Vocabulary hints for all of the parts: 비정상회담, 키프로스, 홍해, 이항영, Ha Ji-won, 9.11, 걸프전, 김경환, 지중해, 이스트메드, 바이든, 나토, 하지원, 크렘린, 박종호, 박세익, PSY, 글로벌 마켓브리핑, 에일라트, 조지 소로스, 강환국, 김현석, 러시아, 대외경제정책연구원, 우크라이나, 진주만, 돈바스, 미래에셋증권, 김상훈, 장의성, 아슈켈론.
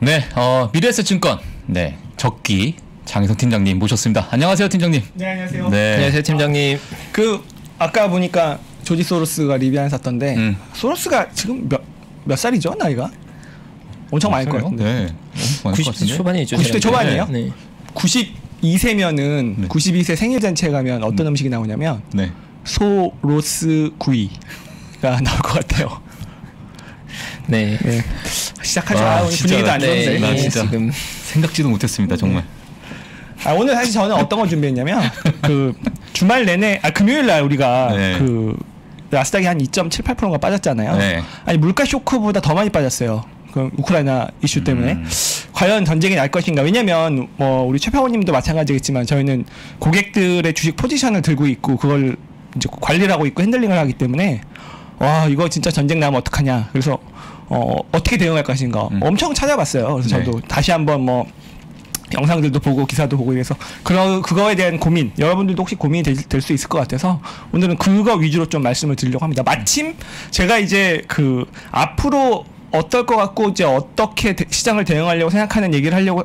네, 미래에셋증권 적기 장의성 팀장님 모셨습니다. 안녕하세요, 팀장님. 네, 안녕하세요. 네, 안녕하세요, 팀장님. 아까 보니까 조지 소로스가 리비안에 샀던데 소로스가 지금 몇 살이죠, 나이가? 엄청 많을 거예요. 네, 90대 초반이죠. 90대 초반이에요? 네. 92세면은 네. 92세 생일 잔치에 가면 어떤 음식이 나오냐면 네. 소로스 구이가 나올 것 같아요. 네. 네. 시작하자. 오늘 분위기도 안 좋은데. 네, 진짜 지금 생각지도 못했습니다, 정말. 네. 오늘 사실 저는 어떤 걸 준비했냐면 주말 내내 금요일 날 우리가 네. 나스닥이 한 2.78%가 빠졌잖아요. 네. 아니 물가 쇼크보다 더 많이 빠졌어요. 그 우크라이나 이슈 때문에 과연 전쟁이 날 것인가? 왜냐면 뭐 우리 최평호님도 마찬가지겠지만 저희는 고객들의 주식 포지션을 들고 있고 그걸 이제 관리를 하고 있고 핸들링을 하기 때문에 와 이거 진짜 전쟁 나면 어떡하냐? 그래서 어떻게 대응할 것인가? 엄청 찾아봤어요. 그래서 네. 저도 다시 한번 뭐 영상들도 보고 기사도 보고 이래서 그거에 대한 고민 여러분들도 혹시 고민이 될 수 있을 것 같아서 오늘은 그거 위주로 좀 말씀을 드리려고 합니다. 마침 제가 이제 앞으로 어떨 것 같고 이제 어떻게 시장을 대응하려고 생각하는 얘기를 하려고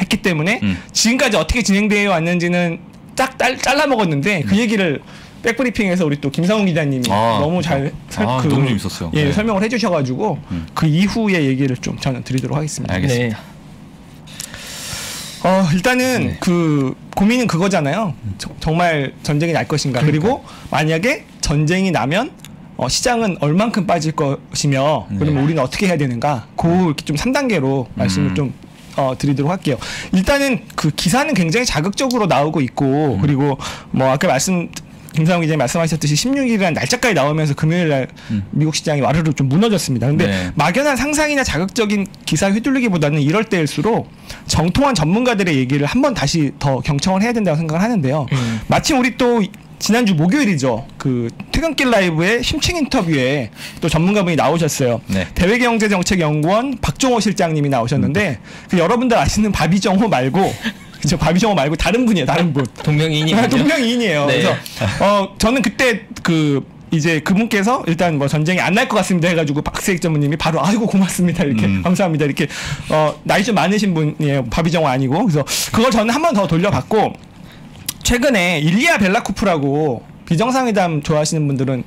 했기 때문에 지금까지 어떻게 진행되어 왔는지는 딱 잘라 먹었는데 그 얘기를 백브리핑에서 우리 또 김상훈 기자님이 너무 잘 너무 재밌었어요. 예, 네. 설명을 해주셔가지고 그 이후의 얘기를 좀 저는 드리도록 하겠습니다. 알겠습니다. 네. 일단은 네. 고민은 그거잖아요. 정말 전쟁이 날 것인가. 그러니까. 그리고 만약에 전쟁이 나면 시장은 얼만큼 빠질 것이며 네. 그러면 우리는 어떻게 해야 되는가. 이렇게 좀 3단계로 말씀을 좀 드리도록 할게요. 일단은 기사는 굉장히 자극적으로 나오고 있고 그리고 뭐 아까 김상훈 기자님 말씀하셨듯이 16일이라는 날짜까지 나오면서 금요일날 미국 시장이 와르르 좀 무너졌습니다. 근데 네. 막연한 상상이나 자극적인 기사 휘둘리기보다는 이럴 때일수록 정통한 전문가들의 얘기를 한번 다시 더 경청을 해야 된다고 생각을 하는데요. 마침 우리 또 지난주 목요일이죠. 퇴근길 라이브의 심층 인터뷰에 또 전문가분이 나오셨어요. 네. 대외경제정책연구원 박종호 실장님이 나오셨는데 여러분들 아시는 바비정호 말고 그렇죠. 바비정호 말고 다른 분이에요. 다른 분. 동명이인이에요. 동명이인이에요. 네. 그래서 저는 그때 이제 그분께서 일단 뭐 전쟁이 안 날 것 같습니다 해가지고 박세익 전무님이 바로 아이고 고맙습니다 이렇게 감사합니다 이렇게 나이 좀 많으신 분이에요. 바비정호 아니고 그래서 그걸 저는 한 번 더 돌려봤고 최근에 일리아 벨라코프라고. 비정상회담 좋아하시는 분들은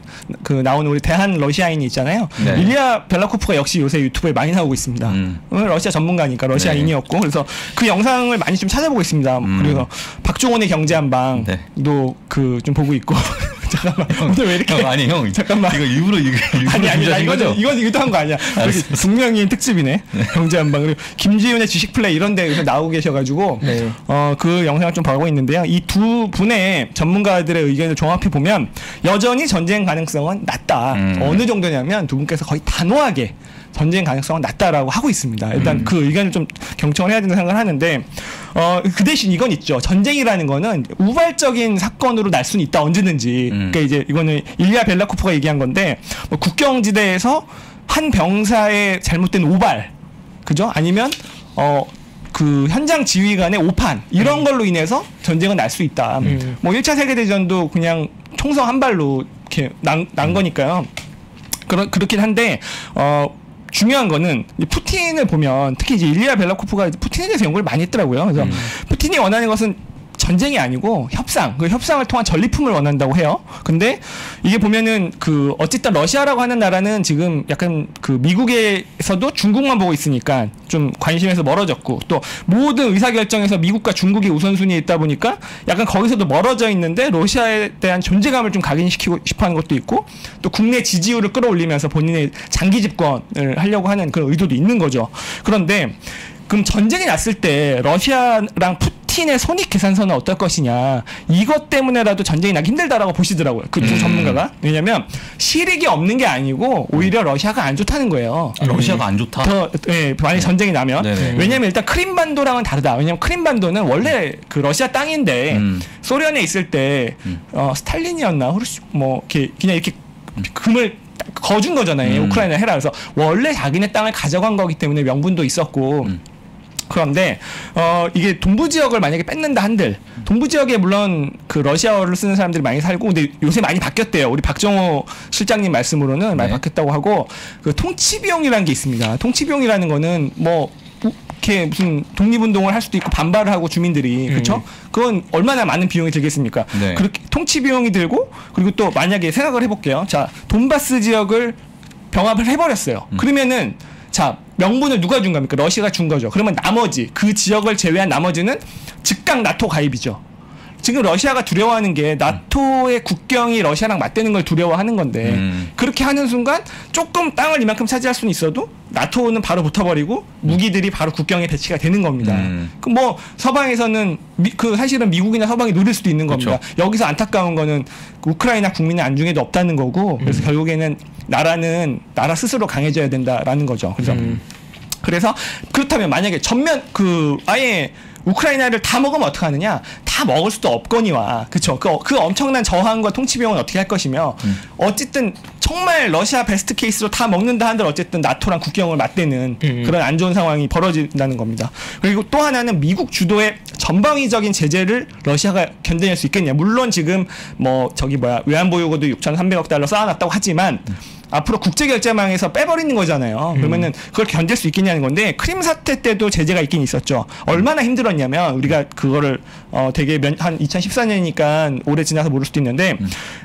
나오는 우리 대한 러시아인이 있잖아요. 네. 일리아 벨라코프가 역시 요새 유튜브에 많이 나오고 있습니다. 러시아 전문가니까 러시아인이었고 네. 그래서 그 영상을 많이 좀 찾아보고 있습니다. 그래서 박종원의 경제한 방도 네. 좀 보고 있고 잠깐만 형, 오늘 왜 이렇게 형 잠깐만 이거 일부러 아니 이거죠? 이건 이것도 한 거 아니야. 분명히 특집이네. 네. 경제한 방 그리고 김지윤의 지식 플레이 이런 데에서 나오고 계셔가지고 네. 그 영상을 좀 보고 있는데요. 이 두 분의 전문가들의 의견을 종합해 보면 여전히 전쟁 가능성은 낮다. 어느 정도냐면 두 분께서 거의 단호하게 전쟁 가능성은 낮다라고 하고 있습니다. 일단 그 의견을 좀 경청을 해야 된다고 생각을 하는데 그 대신 이건 있죠. 전쟁이라는 거는 우발적인 사건으로 날 수는 있다. 언제든지. 그러니까 이제 이거는 일리아 벨라코프가 얘기한 건데 뭐 국경지대에서 한 병사의 잘못된 오발 그죠? 아니면 현장 지휘관의 오판 이런 걸로 인해서 전쟁은 날 수 있다. 뭐 1차 세계대전도 그냥 총성 한 발로 이렇게 난 거니까요. 그렇긴 한데 중요한 거는 푸틴을 보면 특히 이제 일리아 벨라코프가 푸틴에 대해서 연구를 많이 했더라고요. 그래서 푸틴이 원하는 것은 전쟁이 아니고 협상을 통한 전리품을 원한다고 해요. 근데 이게 보면은 어쨌든 러시아라고 하는 나라는 지금 약간 미국에서도 중국만 보고 있으니까 좀 관심에서 멀어졌고 또 모든 의사결정에서 미국과 중국이 우선순위에 있다 보니까 약간 거기서도 멀어져 있는데 러시아에 대한 존재감을 좀 각인시키고 싶어하는 것도 있고 또 국내 지지율을 끌어올리면서 본인의 장기 집권을 하려고 하는 그런 의도도 있는 거죠. 그런데 그럼 전쟁이 났을 때 러시아랑 푸틴의 손익계산서는 어떨 것이냐. 이것 때문에라도 전쟁이 나기 힘들다라고 보시더라고요. 두 전문가가. 왜냐면 실익이 없는 게 아니고 오히려 러시아가 안 좋다는 거예요. 러시아가 안 좋다? 만약에 전쟁이 나면. 네네. 왜냐면 일단 크림반도랑은 다르다. 왜냐면 크림반도는 원래 러시아 땅인데 소련에 있을 때 스탈린이었나? 그냥 이렇게 금을 거준 거잖아요. 우크라이나 해라. 그래서 원래 자기네 땅을 가져간 거기 때문에 명분도 있었고 그런데 이게 동부 지역을 만약에 뺏는다 한들 동부 지역에 물론 러시아어를 쓰는 사람들이 많이 살고 근데 요새 많이 바뀌었대요. 우리 박정호 실장님 말씀으로는 많이 바뀌었다고 하고 통치 비용이라는 게 있습니다. 통치 비용이라는 거는 이렇게 무슨 독립운동을 할 수도 있고 반발을 하고 주민들이 그렇죠? 그건 얼마나 많은 비용이 들겠습니까? 네. 그렇게 통치 비용이 들고 그리고 또 만약에 생각을 해볼게요. 자, 돈바스 지역을 병합을 해버렸어요. 그러면은 자, 명분을 누가 준 겁니까? 러시아가 준 거죠. 그러면 나머지 그 지역을 제외한 나머지는 즉각 나토 가입이죠. 지금 러시아가 두려워하는 게 나토의 국경이 러시아랑 맞대는 걸 두려워하는 건데 그렇게 하는 순간 조금 땅을 이만큼 차지할 수는 있어도 나토는 바로 붙어버리고 무기들이 바로 국경에 배치가 되는 겁니다. 그 뭐 서방에서는 사실은 미국이나 서방이 노릴 수도 있는 겁니다. 그쵸. 여기서 안타까운 거는 우크라이나 국민의 안중에도 없다는 거고 그래서 결국에는 나라는 나라 스스로 강해져야 된다라는 거죠. 그래서 그렇다면 만약에 전면 그 아예 우크라이나를 다 먹으면 어떻게 하느냐? 다 먹을 수도 없거니와 그렇죠. 그 엄청난 저항과 통치 비용은 어떻게 할 것이며 어쨌든 정말 러시아 베스트 케이스로 다 먹는다 한들 어쨌든 나토랑 국경을 맞대는 그런 안 좋은 상황이 벌어진다는 겁니다. 그리고 또 하나는 미국 주도의 전방위적인 제재를 러시아가 견뎌낼 수 있겠냐? 물론 지금 뭐 저기 뭐야 외환보유고도 6,300억 달러 쌓아놨다고 하지만. 앞으로 국제결제망에서 빼버리는 거잖아요. 그러면은 그걸 견딜 수 있겠냐는 건데 크림 사태 때도 제재가 있긴 있었죠. 얼마나 힘들었냐면 우리가 그거를 되게 한 2014년이니까 오래 지나서 모를 수도 있는데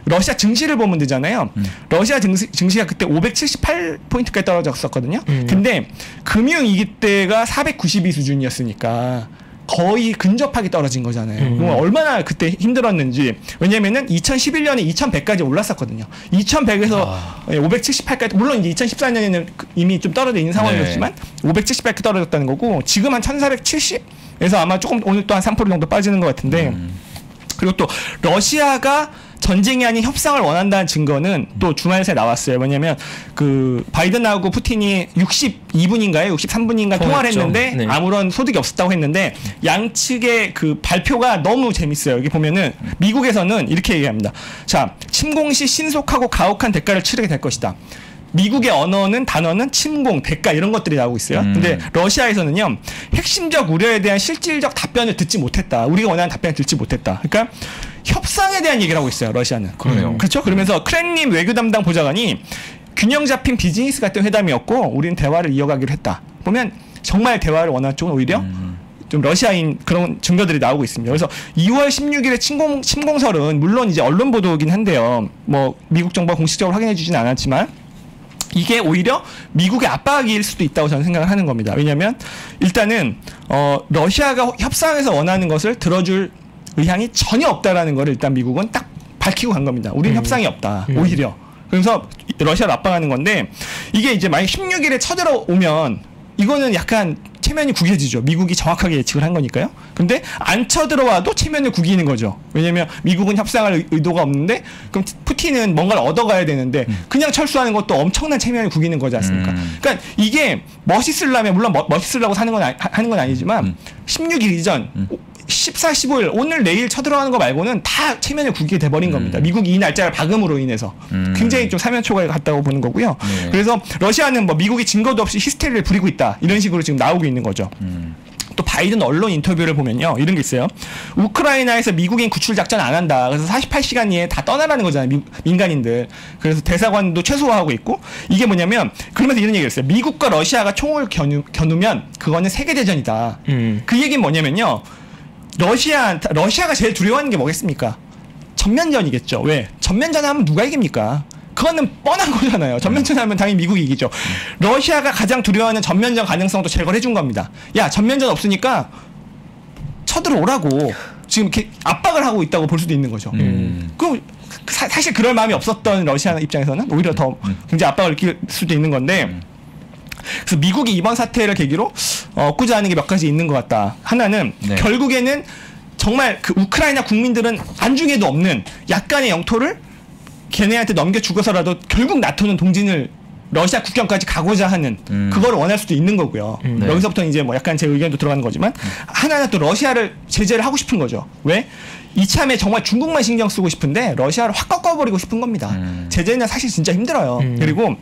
러시아 증시를 보면 되잖아요. 러시아 증시가 그때 578포인트까지 떨어졌었거든요. 근데 금융위기 때가 492 수준이었으니까 거의 근접하게 떨어진 거잖아요. 얼마나 그때 힘들었는지. 왜냐면은 2011년에 2100까지 올랐었거든요. 2100에서 578까지, 물론 이제 2014년에는 이미 좀 떨어져 있는 상황이었지만, 네. 578까지 떨어졌다는 거고, 지금 한 1470에서 아마 조금 오늘 또 한 3% 정도 빠지는 것 같은데, 그리고 또 러시아가 전쟁이 아닌 협상을 원한다는 증거는 또 주말 새 나왔어요. 왜냐면 그 바이든하고 푸틴이 62분인가요? 63분인가 통화를 했는데 네. 아무런 소득이 없었다고 했는데 양측의 그 발표가 너무 재밌어요. 여기 보면은 미국에서는 이렇게 얘기합니다. 자, 침공 시 신속하고 가혹한 대가를 치르게 될 것이다. 미국의 언어는 단어는 침공, 대가 이런 것들이 나오고 있어요. 근데 러시아에서는요. 핵심적 우려에 대한 실질적 답변을 듣지 못했다. 우리가 원하는 답변을 듣지 못했다. 그러니까 협상에 대한 얘기를 하고 있어요. 러시아는. 그래요. 그렇죠? 그러면서 크렘린 외교 담당 보좌관이 균형 잡힌 비즈니스 같은 회담이었고 우리는 대화를 이어가기로 했다. 보면 정말 대화를 원하는 쪽은 오히려 좀 러시아인 그런 증거들이 나오고 있습니다. 그래서 2월 16일에 침공설은 물론 이제 언론 보도이긴 한데요. 뭐 미국 정부가 공식적으로 확인해 주진 않았지만 이게 오히려 미국의 압박일 수도 있다고 저는 생각을 하는 겁니다. 왜냐하면 일단은 러시아가 협상에서 원하는 것을 들어줄 의향이 전혀 없다라는 걸 일단 미국은 딱 밝히고 간 겁니다. 우리는 협상이 없다. 오히려. 그래서 러시아를 압박하는 건데 이게 이제 만약 16일에 쳐들어오면 이거는 약간 체면이 구겨지죠. 미국이 정확하게 예측을 한 거니까요. 근데 안 쳐들어와도 체면을 구기는 거죠. 왜냐면 미국은 협상할 의도가 없는데 그럼 푸틴은 뭔가를 얻어가야 되는데 그냥 철수하는 것도 엄청난 체면을 구기는 거지 않습니까? 그러니까 이게 멋있으려면 물론 멋있으려고 하는 건 아니지만 16일 이전 14, 15일 오늘 내일 쳐들어가는 거 말고는 다 체면을 구기게 돼버린 겁니다. 미국이 이 날짜를 박음으로 인해서 굉장히 좀 사면초가 갔다고 보는 거고요. 네. 그래서 러시아는 뭐 미국이 증거도 없이 히스테리를 부리고 있다. 이런 식으로 지금 나오고 있는 거죠. 또 바이든 언론 인터뷰를 보면요. 이런 게 있어요. 우크라이나에서 미국인 구출 작전 안 한다. 그래서 48시간 이내에 다 떠나라는 거잖아요. 민간인들. 그래서 대사관도 최소화하고 있고 이게 뭐냐면 그러면서 이런 얘기를 했어요. 미국과 러시아가 총을 겨누면 그거는 세계대전이다. 그 얘기는 뭐냐면요. 러시아가 제일 두려워하는 게 뭐겠습니까? 전면전이겠죠. 왜? 전면전하면 누가 이깁니까? 그거는 뻔한 거잖아요. 전면전하면 당연히 미국이 이기죠. 러시아가 가장 두려워하는 전면전 가능성도 제거를 해준 겁니다. 야, 전면전 없으니까 쳐들어오라고 지금 이렇게 압박을 하고 있다고 볼 수도 있는 거죠. 그럼 사실 그럴 마음이 없었던 러시아 입장에서는 오히려 더 굉장히 압박을 느낄 수도 있는 건데 그래서 미국이 이번 사태를 계기로 꾸자 하는 게 몇 가지 있는 것 같다. 하나는 네. 결국에는 정말 그 우크라이나 국민들은 안중에도 없는 약간의 영토를 걔네한테 넘겨주고서라도 결국 나토는 동진을 러시아 국경까지 가고자 하는 그걸 원할 수도 있는 거고요. 네. 여기서부터 이제 뭐 약간 제 의견도 들어가는 거지만 하나는 또 러시아를 제재를 하고 싶은 거죠. 왜? 이참에 정말 중국만 신경 쓰고 싶은데 러시아를 확 꺾어버리고 싶은 겁니다. 제재는 사실 진짜 힘들어요. 그리고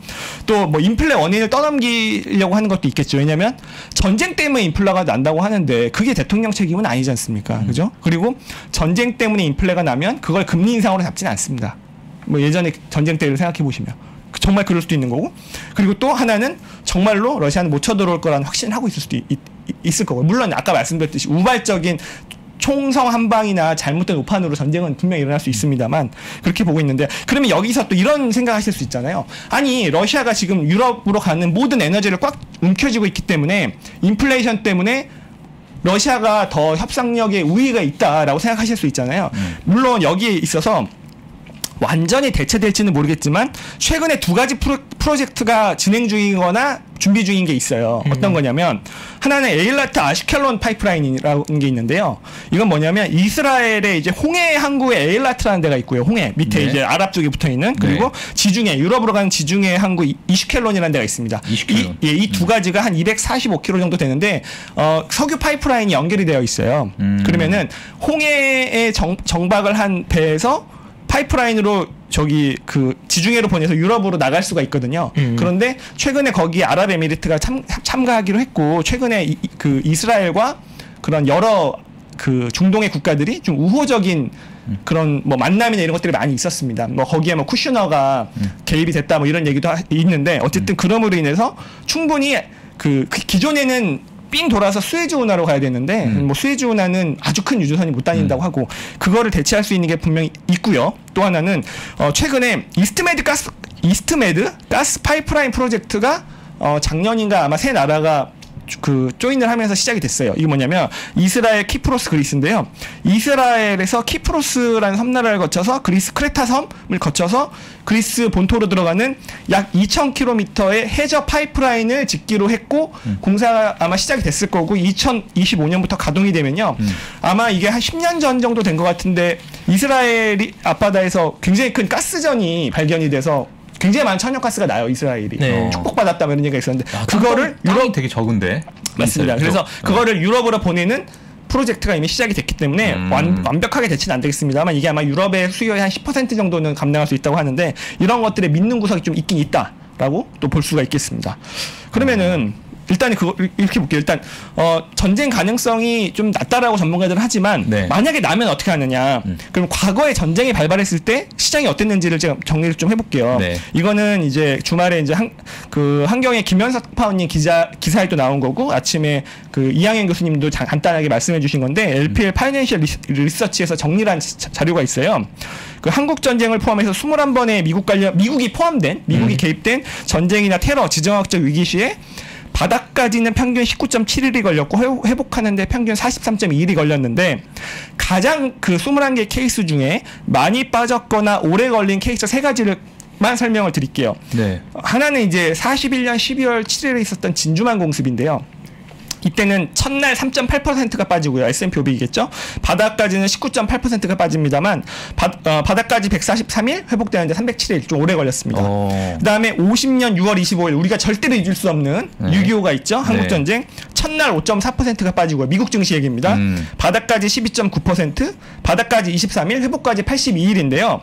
또 뭐 인플레 원인을 떠넘기려고 하는 것도 있겠죠. 왜냐하면 전쟁 때문에 인플레가 난다고 하는데 그게 대통령 책임은 아니지 않습니까? 그죠? 그리고 전쟁 때문에 인플레가 나면 그걸 금리 인상으로 잡지는 않습니다. 뭐 예전의 전쟁 때를 생각해 보시면 정말 그럴 수도 있는 거고, 그리고 또 하나는 정말로 러시아는 못 쳐들어올 거라는 확신을 하고 있을 수도 있을 거고, 물론 아까 말씀드렸듯이 우발적인 총성 한방이나 잘못된 오판으로 전쟁은 분명히 일어날 수 있습니다만 그렇게 보고 있는데, 그러면 여기서 또 이런 생각하실 수 있잖아요. 아니 러시아가 지금 유럽으로 가는 모든 에너지를 꽉 움켜쥐고 있기 때문에 인플레이션 때문에 러시아가 더 협상력에 우위가 있다라고 생각하실 수 있잖아요. 물론 여기에 있어서 완전히 대체될지는 모르겠지만 최근에 두 가지 프로젝트가 진행 중이거나 준비 중인 게 있어요. 어떤 거냐면 하나는 에일라트 아슈켈론 파이프라인이라는 게 있는데요. 이건 뭐냐면 이스라엘의 이제 홍해 항구에 에일라트라는 데가 있고요. 홍해 밑에 네. 이제 아랍 쪽에 붙어 있는, 그리고 네. 지중해 유럽으로 가는 지중해 항구 이슈켈론이라는 데가 있습니다. 이슈켈론. 이 두 가지가 한 245km 정도 되는데 석유 파이프라인이 연결이 되어 있어요. 그러면은 홍해에 정박을 한 배에서 파이프라인으로 저기 그 지중해로 보내서 유럽으로 나갈 수가 있거든요. 그런데 최근에 거기 아랍에미리트가 참가하기로 했고, 최근에 그 이스라엘과 그런 여러 그 중동의 국가들이 좀 우호적인 그런 뭐 만남이나 이런 것들이 많이 있었습니다. 뭐 거기에 뭐 쿠슈너가 개입이 됐다 뭐 이런 얘기도 있는데, 어쨌든 그럼으로 인해서 충분히 그 기존에는 삥 돌아서 수에즈 운하로 가야 되는데 뭐 수에즈 운하는 아주 큰 유조선이 못 다닌다고 하고, 그거를 대체할 수 있는 게 분명히 있고요. 또 하나는 최근에 이스트메드 가스 파이프라인 프로젝트가 작년인가 아마 세 나라가 그 조인을 하면서 시작이 됐어요. 이게 뭐냐면 이스라엘, 키프로스, 그리스인데요. 이스라엘에서 키프로스라는 섬나라를 거쳐서 그리스 크레타 섬을 거쳐서 그리스 본토로 들어가는 약 2,000km의 해저 파이프라인을 짓기로 했고 공사가 아마 시작이 됐을 거고 2025년부터 가동이 되면요. 아마 이게 한 10년 전 정도 된 것 같은데 이스라엘이 앞바다에서 굉장히 큰 가스전이 발견이 돼서 굉장히 많은 천연가스가 나요. 이스라엘이 네. 축복받았다 이런 얘기가 있었는데 그거를 유럽이 되게 적은데 맞습니다. 그래서 그거를 유럽으로 보내는 프로젝트가 이미 시작이 됐기 때문에 완벽하게 대체는 안 되겠습니다만 이게 아마 유럽의 수요의 한 10% 정도는 감당할 수 있다고 하는데, 이런 것들에 믿는 구석이 좀 있긴 있다라고 또 볼 수가 있겠습니다. 그러면은 일단 그거 이렇게 볼게요. 일단 전쟁 가능성이 좀 낮다라고 전문가들은 하지만 네. 만약에 나면 어떻게 하느냐. 그럼 과거에 전쟁이 발발했을 때 시장이 어땠는지를 제가 정리를 좀 해볼게요. 네. 이거는 이제 주말에 이제 한경의 김현석 파원님 기사에 또 나온 거고, 아침에 그 이항영 교수님도 간단하게 말씀해주신 건데 LPL 파이낸셜 리서치에서 정리한 자료가 있어요. 그 한국 전쟁을 포함해서 21번의 미국이 개입된 전쟁이나 테러, 지정학적 위기 시에 바닥까지는 평균 19.71이 걸렸고 회복하는데 평균 43.21이 걸렸는데, 가장 그 21개 케이스 중에 많이 빠졌거나 오래 걸린 케이스 3가지만 설명을 드릴게요. 네. 하나는 이제 41년 12월 7일에 있었던 진주만 공습인데요. 이때는 첫날 3.8%가 빠지고요. S&P 500이겠죠. 바닥까지는 19.8%가 빠집니다만 바닥까지 143일, 회복되는데 307일, 좀 오래 걸렸습니다. 그 다음에 50년 6월 25일 우리가 절대로 잊을 수 없는 6.25가 있죠. 한국전쟁. 네. 첫날 5.4%가 빠지고요. 미국 증시 얘기입니다. 바닥까지 12.9%, 바닥까지 23일, 회복까지 82일인데요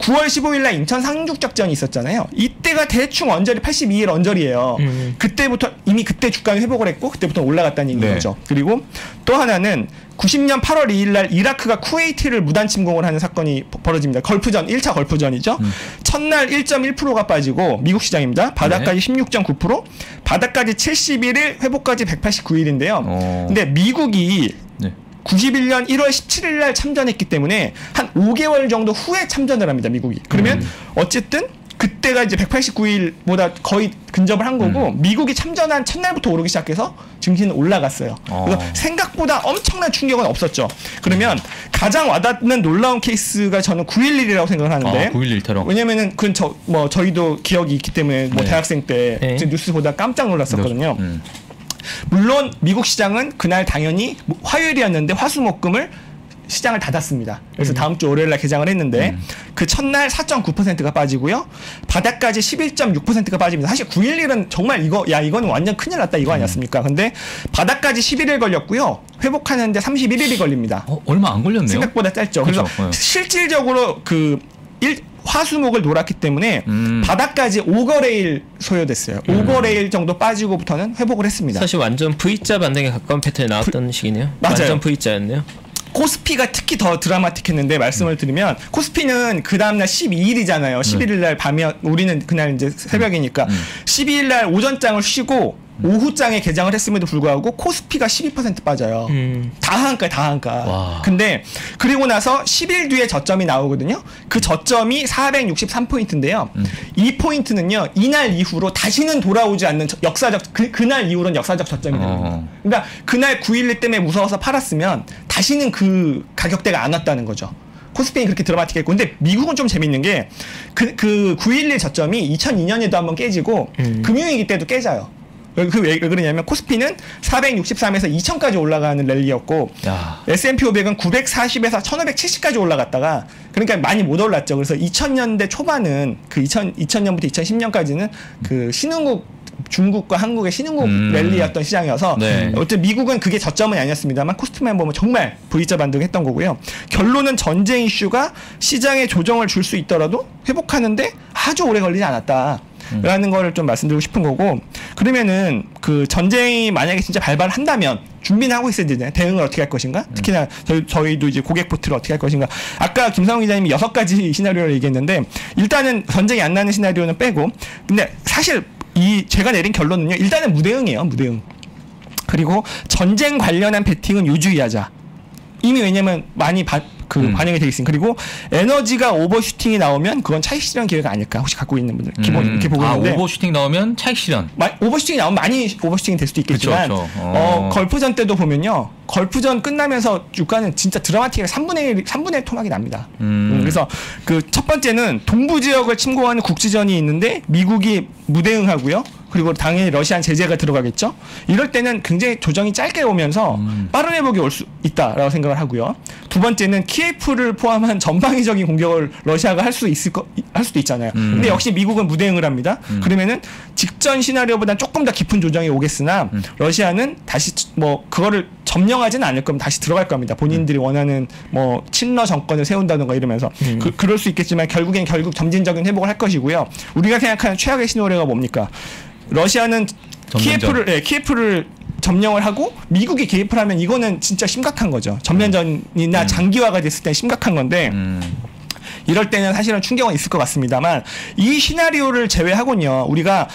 9월 15일 날 인천 상륙작전이 있었잖아요. 이때가 대충 언저리 82일 언저리예요. 그때부터 이미 그때 주가는 회복을 했고 그때부터 올라갔다는 얘기인 거죠. 네. 그리고 또 하나는 90년 8월 2일 날 이라크가 쿠웨이트를 무단 침공을 하는 사건이 벌어집니다. 걸프전, 1차 걸프전이죠. 첫날 1.1%가 빠지고 미국 시장입니다. 바닥까지 네. 16.9%, 바닥까지 71일, 회복까지 189일인데요. 근데 미국이 네. 91년 1월 17일 날 참전했기 때문에 한 5개월 정도 후에 참전을 합니다. 미국이. 그러면 어쨌든 그때가 이제 189일보다 거의 근접을 한 거고 미국이 참전한 첫날부터 오르기 시작해서 증시는 올라갔어요. 그래서 생각보다 엄청난 충격은 없었죠. 그러면 가장 와닿는 놀라운 케이스가 저는 9.11이라고 생각을 하는데 9.11 테러. 왜냐면은 그건 저희도 기억이 있기 때문에 뭐 네. 대학생 때 뉴스 보다 깜짝 놀랐었거든요. 물론 미국 시장은 그날 당연히 화요일이었는데 화수목금을 시장을 닫았습니다. 그래서 다음 주 월요일날 개장을 했는데 그 첫날 4.9%가 빠지고요. 바닥까지 11.6%가 빠집니다. 사실 9.11은 정말 이거는 완전 큰일 났다 이거 아니었습니까? 근데 바닥까지 11일 걸렸고요. 회복하는데 31일이 걸립니다. 얼마 안 걸렸네요. 생각보다 짧죠. 그렇죠. 그래서 실질적으로 화수목을 놀았기 때문에 바닥까지 5거래일 소요됐어요. 5거래일 정도 빠지고부터는 회복을 했습니다. 사실 완전 V자 반등에 가까운 패턴이 나왔던 식이네요. 맞아요. 완전 V자였네요. 코스피가 특히 더 드라마틱했는데 말씀을 드리면 코스피는 그 다음날 12일이잖아요. 11일날 밤이 우리는 그날 이제 새벽이니까 12일날 오전장을 쉬고 오후장에 개장을 했음에도 불구하고 코스피가 12% 빠져요. 다 한가. 근데 그리고 나서 10일 뒤에 저점이 나오거든요. 그 저점이 463포인트인데요. 이 포인트는요. 이날 이후로 다시는 돌아오지 않는 역사적 그날 이후로는 역사적 저점이 됩니다. 그러니까 그날 9.11 때문에 무서워서 팔았으면 다시는 그 가격대가 안 왔다는 거죠. 코스피는 그렇게 드라마틱했고, 근데 미국은 좀 재밌는 게 그 9.11 저점이 2002년에도 한번 깨지고 금융위기 때도 깨져요. 왜 그러냐면 코스피는 463에서 2000까지 올라가는 랠리였고 S&P 500은 940에서 1570까지 올라갔다가 그러니까 많이 못 올랐죠. 그래서 2000년대 초반은 그 2000년부터 2010년까지는 그 중국과 한국의 신흥국 랠리였던 시장이어서 네. 어쨌든 미국은 그게 저점은 아니었습니다만 코스피만 보면 정말 V자 반등했던 거고요. 결론은 전쟁 이슈가 시장에 조정을 줄 수 있더라도 회복하는데 아주 오래 걸리지 않았다. 라는 거를 좀 말씀드리고 싶은 거고, 그러면은 그 전쟁이 만약에 진짜 발발한다면 준비는 하고 있어야 되잖아요. 대응을 어떻게 할 것인가? 특히나 저희도 이제 고객 포트를 어떻게 할 것인가? 아까 김상훈 기자님이 6가지 시나리오를 얘기했는데 일단은 전쟁이 안 나는 시나리오는 빼고, 근데 사실 제가 내린 결론은요. 일단은 무대응이에요. 무대응. 그리고 전쟁 관련한 베팅은 유주의하자. 이미 왜냐면 많이 반영이 되어 있으니, 그리고 에너지가 오버슈팅이 나오면 그건 차익 실현 기회가 아닐까, 혹시 갖고 있는 분들 기본 이렇게 보고 있는데, 오버슈팅 나오면 차익 실현, 오버슈팅이 나오면 많이 오버슈팅이 될 수도 있겠지만, 그쵸, 그쵸. 걸프전 때도 보면요, 걸프전 끝나면서 주가는 진짜 드라마틱하게 3분의 1 토막이 납니다. 그래서 그 첫 번째는 동부 지역을 침공하는 국지전이 있는데 미국이 무대응하고요. 그리고 당연히 러시아 제재가 들어가겠죠. 이럴 때는 굉장히 조정이 짧게 오면서 빠른 회복이 올 수 있다라고 생각을 하고요. 두 번째는 키예프를 포함한 전방위적인 공격을 러시아가 할 수도 있잖아요. 근데 역시 미국은 무대응을 합니다. 그러면은 직전 시나리오보다는 조금 더 깊은 조정이 오겠으나 러시아는 다시 뭐 그거를 점령하지는 않을 거면 다시 들어갈 겁니다. 본인들이 원하는 뭐 친러 정권을 세운다든가 이러면서 그럴 수 있겠지만 결국 점진적인 회복을 할 것이고요. 우리가 생각하는 최악의 시나리오가 뭡니까? 러시아는 키예프를 점령을 하고 미국이 개입을 하면 이거는 진짜 심각한 거죠. 전면전이나 장기화가 됐을 때 심각한 건데 이럴 때는 사실은 충격은 있을 것 같습니다만, 이 시나리오를 제외하고는요. 우리가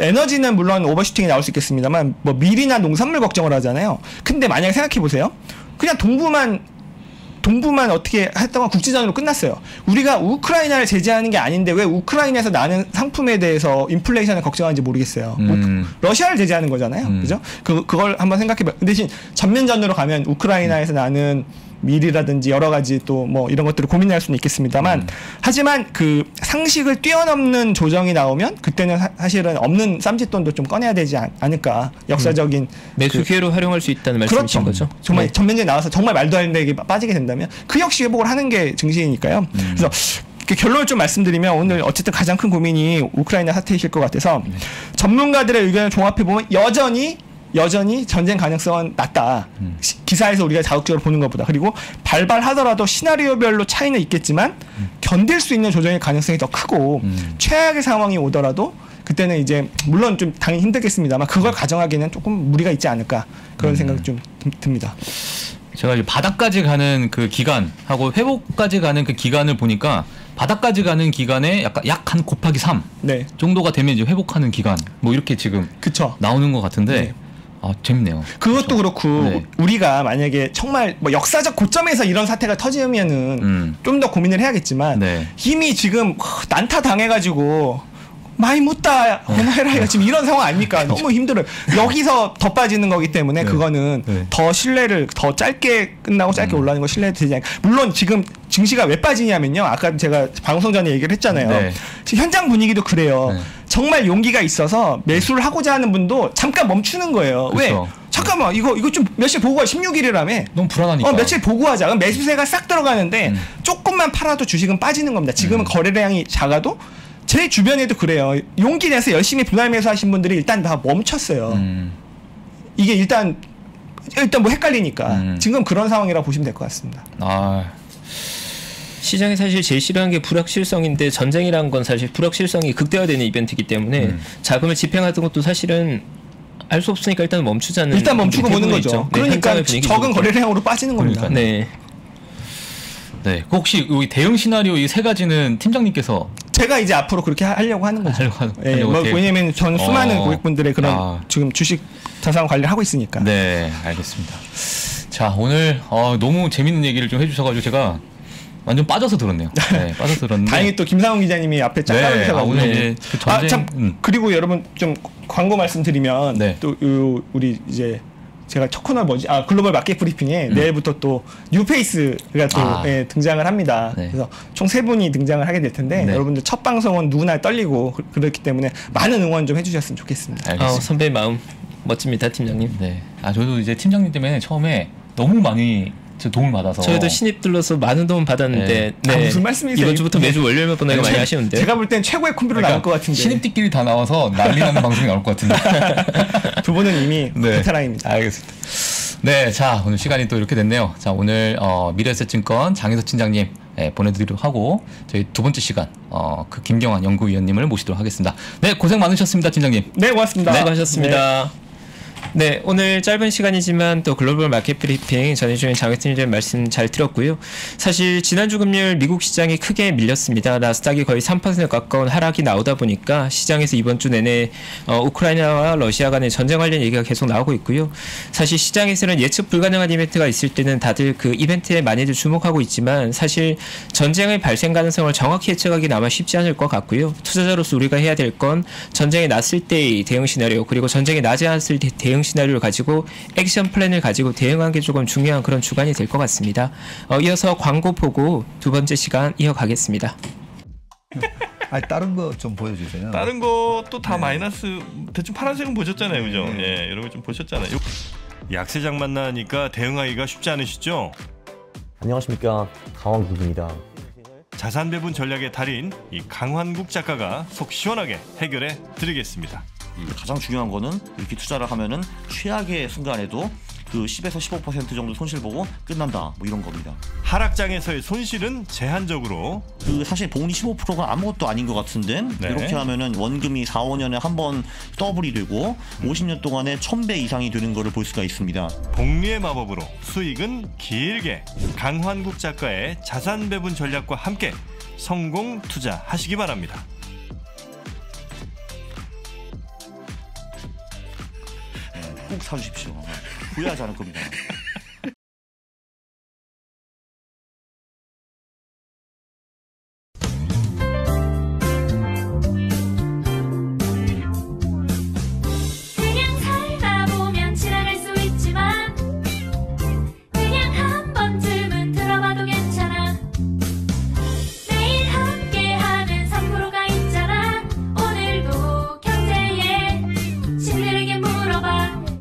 에너지는 물론 오버슈팅이 나올 수 있겠습니다만 뭐 밀이나 농산물 걱정을 하잖아요. 근데 만약에 생각해 보세요. 그냥 동부만 어떻게 했다가 국지전으로 끝났어요. 우리가 우크라이나를 제재하는 게 아닌데 왜 우크라이나에서 나는 상품에 대해서 인플레이션을 걱정하는지 모르겠어요. 러시아를 제재하는 거잖아요. 그죠? 그걸 한번 생각해봐요. 대신 전면전으로 가면 우크라이나에서 나는 밀이라든지 여러 가지 또 뭐 이런 것들을 고민할 수는 있겠습니다만 하지만 그 상식을 뛰어넘는 조정이 나오면 그때는 사실은 없는 쌈짓돈도 좀 꺼내야 되지 않을까, 역사적인 매수 기회로 활용할 수 있다는 말씀이신 거죠. 정말 네. 전면전에 나와서 정말 말도 안 되게 빠지게 된다면 그 역시 회복을 하는 게 증시니까요. 그래서 결론을 좀 말씀드리면 오늘 어쨌든 가장 큰 고민이 우크라이나 사태이실 것 같아서 전문가들의 의견을 종합해보면 여전히 전쟁 가능성은 낮다. 기사에서 우리가 자극적으로 보는 것보다. 그리고 발발하더라도 시나리오별로 차이는 있겠지만 견딜 수 있는 조정의 가능성이 더 크고 최악의 상황이 오더라도 그때는 이제 물론 좀 당연히 힘들겠습니다만 그걸 가정하기에는 조금 무리가 있지 않을까, 그런 생각이 좀 듭니다. 제가 이제 바닥까지 가는 그 기간하고 회복까지 가는 그 기간을 보니까 바닥까지 가는 기간에 약간 한 곱하기 3 네. 정도가 되면 이제 회복하는 기간 뭐 이렇게 지금 그쵸. 나오는 것 같은데 네. 아, 재밌네요. 그것도 그렇고 네. 우리가 만약에 정말 뭐 역사적 고점에서 이런 사태가 터지면은 좀 더 고민을 해야겠지만 네. 이미 지금 난타 당해가지고 많이 묻다 해라 지금 이런 상황 아닙니까? 너무 힘들어요. 여기서 더 빠지는 거기 때문에 네. 그거는 네. 더 신뢰를 더 짧게 끝나고 짧게 올라가는 거 신뢰되지 않을까. 물론 지금 증시가 왜 빠지냐면요. 아까 제가 방송 전에 얘기를 했잖아요. 네. 지금 현장 분위기도 그래요. 네. 정말 용기가 있어서 매수를 하고자 하는 분도 잠깐 멈추는 거예요. 그쵸. 왜? 잠깐만 이거 좀 며칠 보고 와. 16일이라며. 너무 불안하니까. 며칠 보고 하자. 그럼 매수세가 싹 들어가는데 조금만 팔아도 주식은 빠지는 겁니다. 지금은 거래량이 작아도 제 주변에도 그래요. 용기 내서 열심히 분할 매수하신 분들이 일단 다 멈췄어요. 이게 일단 뭐 헷갈리니까 지금 그런 상황이라고 보시면 될 것 같습니다. 시장이 사실 제일 싫어하는 게 불확실성인데 전쟁이란 건 사실 불확실성이 극대화되는 이벤트이기 때문에 자금을 집행하던 것도 사실은 알 수 없으니까 일단 멈추자는. 일단 멈추고 보는 거죠. 네, 그러니까 적은 거래량으로 빠지는 겁니다. 그러니까. 네. 네. 혹시 이 대응 시나리오 이 세 가지는 팀장님께서 제가 이제 앞으로 그렇게 하려고 하는 거죠. 네, 뭐 왜냐면 저는 수많은 고객분들의 그런 지금 주식 자산 관리를 하고 있으니까. 네, 알겠습니다. 자, 오늘 너무 재밌는 얘기를 좀 해주셔가지고 제가 완전 빠져서 들었네요. 네, 빠져서 들었는데 다행히 또 김상훈 기자님이 앞에 쫙 깔아주셔서 오늘 이제 그 전쟁. 참 그리고 여러분 좀 광고 말씀드리면 네. 또 우리 이제. 제가 첫 코너 뭐지? 글로벌 마켓 브리핑에 내일부터 또 뉴페이스가 또 예, 등장을 합니다. 네. 그래서 총 3분이 등장을 하게 될 텐데 네. 여러분들 첫 방송은 누구나 떨리고 그렇기 때문에 많은 응원 좀 해주셨으면 좋겠습니다. 선배의 마음 멋집니다, 팀장님. 네. 저도 이제 팀장님 때문에 처음에 너무 많이 도움을 받아서 저희도 신입 들러서 많은 도움 받았는데 네. 네. 무슨 말씀이세요? 이번 주부터 매주 월요일마다 보내고 많이 하시는데 제가 볼 땐 최고의 콤비로 그러니까 나올 것 같은데 신입들끼리 다 나와서 난리나는 방송이 나올 것 같은데 두 분은 이미 베테랑입니다. 네. 알겠습니다. 네, 자 오늘 시간이 또 이렇게 됐네요. 자 오늘 미래에셋증권 장의성 팀장님 네, 보내드리도록 하고 저희 두 번째 시간 그 김경환 연구위원님을 모시도록 하겠습니다. 네, 고생 많으셨습니다, 팀장님. 네, 고맙습니다. 네, 수고하셨습니다. 네. 네, 오늘 짧은 시간이지만 또 글로벌 마켓 브리핑 전해주신 장의팀장님 말씀 잘 들었고요. 사실 지난주 금요일 미국 시장이 크게 밀렸습니다. 나스닥이 거의 3% 가까운 하락이 나오다 보니까 시장에서 이번 주 내내 우크라이나와 러시아 간의 전쟁 관련 얘기가 계속 나오고 있고요. 사실 시장에서는 예측 불가능한 이벤트가 있을 때는 다들 그 이벤트에 많이들 주목하고 있지만 사실 전쟁의 발생 가능성을 정확히 예측하기는 아마 쉽지 않을 것 같고요. 투자자로서 우리가 해야 될 건 전쟁이 났을 때의 대응 시나리오 그리고 전쟁이 나지 않았을 때 대응 시나리오를 가지고 액션 플랜을 가지고 대응하는 게 조금 중요한 그런 주간이 될 것 같습니다. 이어서 광고 보고 두 번째 시간 이어가겠습니다. 다른 거 좀 보여주세요. 다른 것도 다 네. 마이너스 대충 파란색은 보셨잖아요, 그죠? 예, 네. 네, 여러분 좀 보셨잖아요. 약세장 만나니까 대응하기가 쉽지 않으시죠? 안녕하십니까, 강환국입니다. 자산 배분 전략의 달인 이 강환국 작가가 속 시원하게 해결해 드리겠습니다. 가장 중요한 거는 이렇게 투자를 하면은 최악의 순간에도 그 10에서 15% 정도 손실 보고 끝난다 뭐 이런 겁니다. 하락장에서의 손실은 제한적으로 그 사실 복리 15%가 아무것도 아닌 것 같은데 네. 이렇게 하면은 원금이 4, 5년에 한 번 더블이 되고 50년 동안에 1000배 이상이 되는 거를 볼 수가 있습니다. 복리의 마법으로 수익은 길게 강환국 작가의 자산 배분 전략과 함께 성공 투자하시기 바랍니다. 꼭 사주십시오. 후회하지 않을 겁니다.